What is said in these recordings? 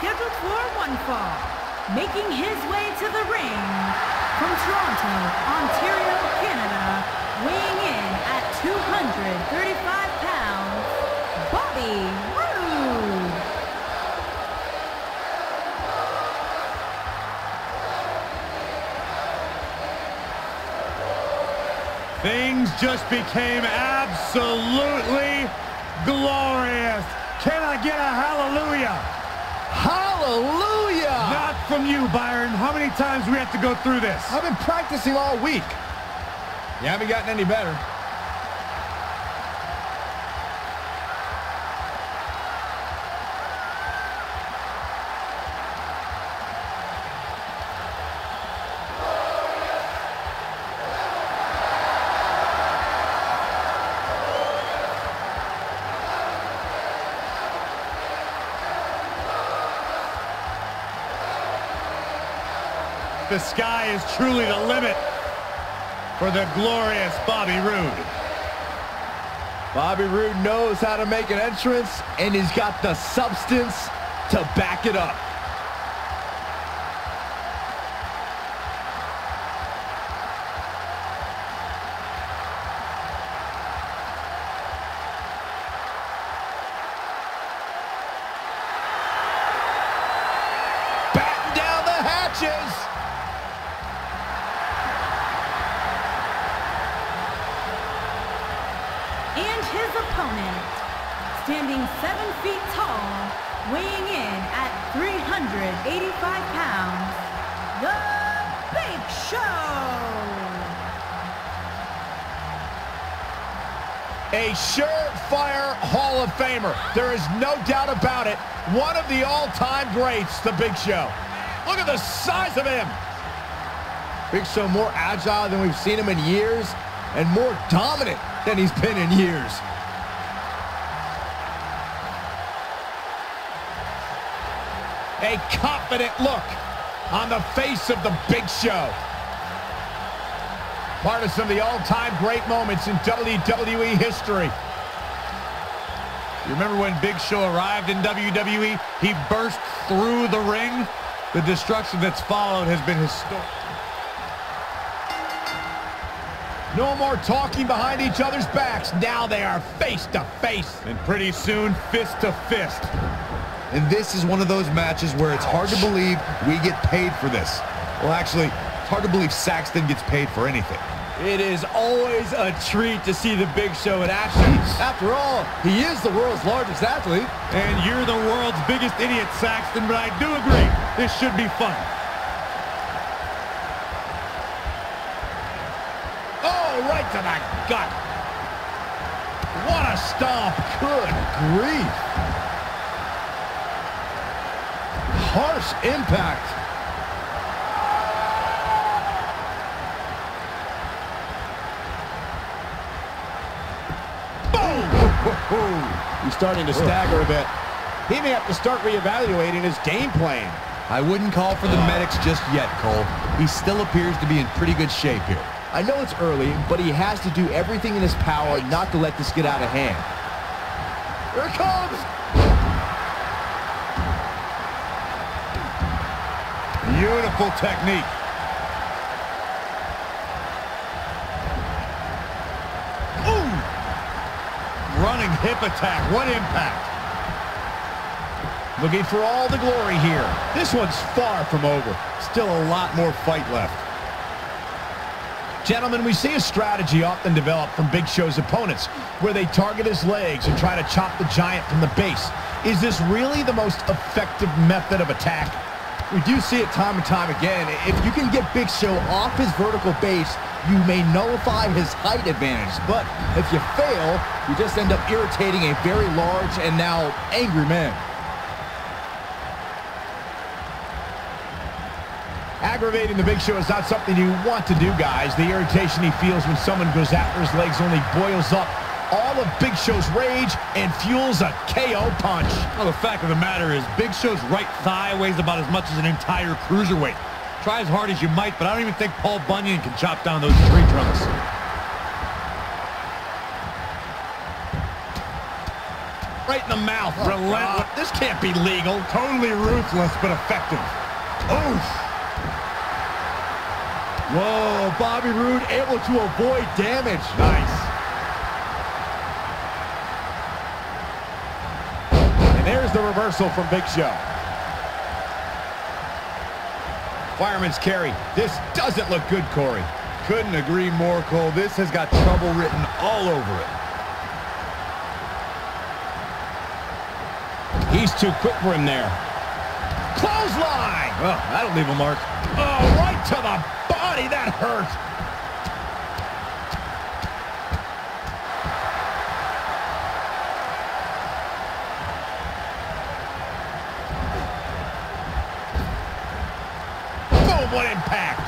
scheduled for one fall, making his way to the ring from Toronto, Ontario, Canada, weighing in at 235 pounds, Bobby Roode. Things just became absolutely glorious. Can I get a hallelujah? Hallelujah! Not from you, Byron. How many times do we have to go through this? I've been practicing all week. You haven't gotten any better. The sky is truly the limit for the glorious Bobby Roode. Bobby Roode knows how to make an entrance, and he's got the substance to back it up. Batten down the hatches. His opponent, standing 7 feet tall, weighing in at 385 pounds, the Big Show. A surefire Hall of Famer. There is no doubt about it. One of the all-time greats, the Big Show. Look at the size of him. Big Show more agile than we've seen him in years, and more dominant than he's been in years. A confident look on the face of the Big Show. Part of some of the all-time great moments in WWE history. You remember when Big Show arrived in WWE? He burst through the ring. The destruction that's followed has been historic. No more talking behind each other's backs. Now they are face to face. And pretty soon, fist to fist. And this is one of those matches where it's hard to believe we get paid for this. Well, actually, it's hard to believe Saxton gets paid for anything. It is always a treat to see the Big Show in action. After all, he is the world's largest athlete. And you're the world's biggest idiot, Saxton, but I do agree, this should be fun. Right to the gut. What a stomp. Good grief. Harsh impact. Boom! He's starting to stagger a bit. He may have to start reevaluating his game plan. I wouldn't call for the medics just yet, Cole. He still appears to be in pretty good shape here. I know it's early, but he has to do everything in his power not to let this get out of hand. Here it comes! Beautiful technique. Ooh! Running hip attack, what impact. Looking for all the glory here. This one's far from over. Still a lot more fight left. Gentlemen, we see a strategy often developed from Big Show's opponents, where they target his legs and try to chop the giant from the base. Is this really the most effective method of attack? We do see it time and time again. If you can get Big Show off his vertical base, you may nullify his height advantage. But if you fail, you just end up irritating a very large and now angry man. Aggravating the Big Show is not something you want to do, guys. The irritation he feels when someone goes after his legs only boils up all of Big Show's rage and fuels a KO punch. Well, the fact of the matter is Big Show's right thigh weighs about as much as an entire cruiserweight. Try as hard as you might, but I don't even think Paul Bunyan can chop down those tree trunks. right in the mouth. Oh, relentless. God. This can't be legal. Totally ruthless, but effective. Oof. Whoa, Bobby Roode able to avoid damage. Nice. And there's the reversal from Big Show. Fireman's carry. This doesn't look good, Corey. Couldn't agree more, Cole. This has got trouble written all over it. He's too quick for him there. Clothesline! Oh, that'll leave a mark. Oh, right to the body. That hurt. Boom, what impact.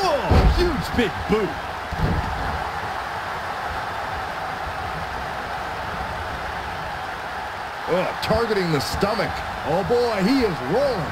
Oh, huge big boot. Oh, targeting the stomach. Oh boy, he is rolling.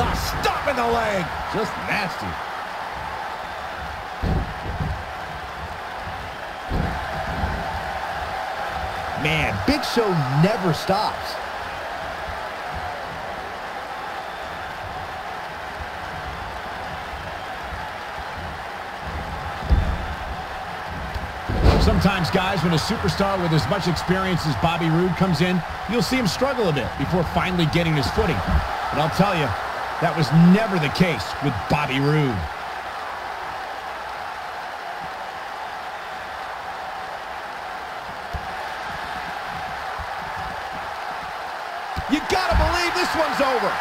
Ah, stop in the leg. Just nasty. Man, Big Show never stops. Sometimes, guys, when a superstar with as much experience as Bobby Roode comes in, you'll see him struggle a bit before finally getting his footing. But I'll tell you, that was never the case with Bobby Roode. You gotta believe this one's over.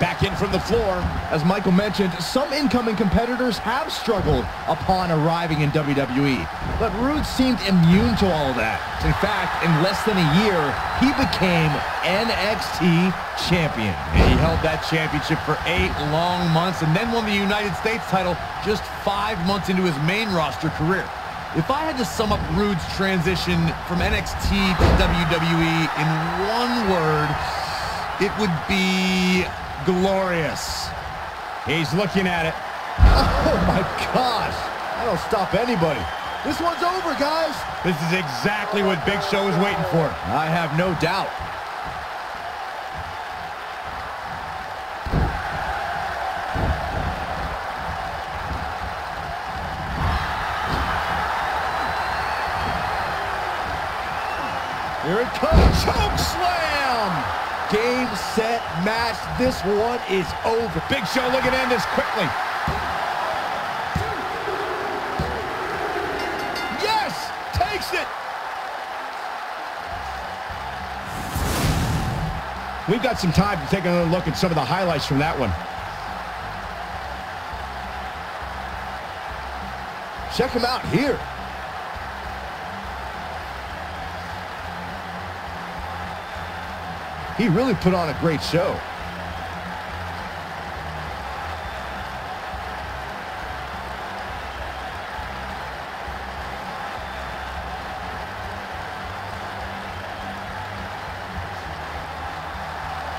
Back in from the floor. As Michael mentioned, some incoming competitors have struggled upon arriving in WWE, but Roode seemed immune to all of that. In fact, in less than a year, he became NXT champion. And he held that championship for 8 long months and then won the United States title just 5 months into his main roster career. If I had to sum up Roode's transition from NXT to WWE in 1 word, it would be glorious. He's looking at it. Oh, my gosh. That'll stop anybody. This one's over, guys. This is exactly what Big Show is waiting for. I have no doubt. Here it comes, chokeslam! Game, set, match, this one is over. Big Show looking to end this quickly. Yes, takes it! We've got some time to take another look at some of the highlights from that one. Check him out here. He really put on a great show.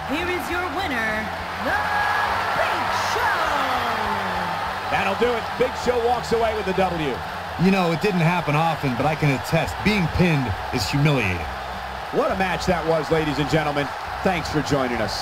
Here is your winner, the Big Show. That'll do it. Big Show walks away with the W. You know, it didn't happen often, but I can attest, being pinned is humiliating. What a match that was, ladies and gentlemen. Thanks for joining us.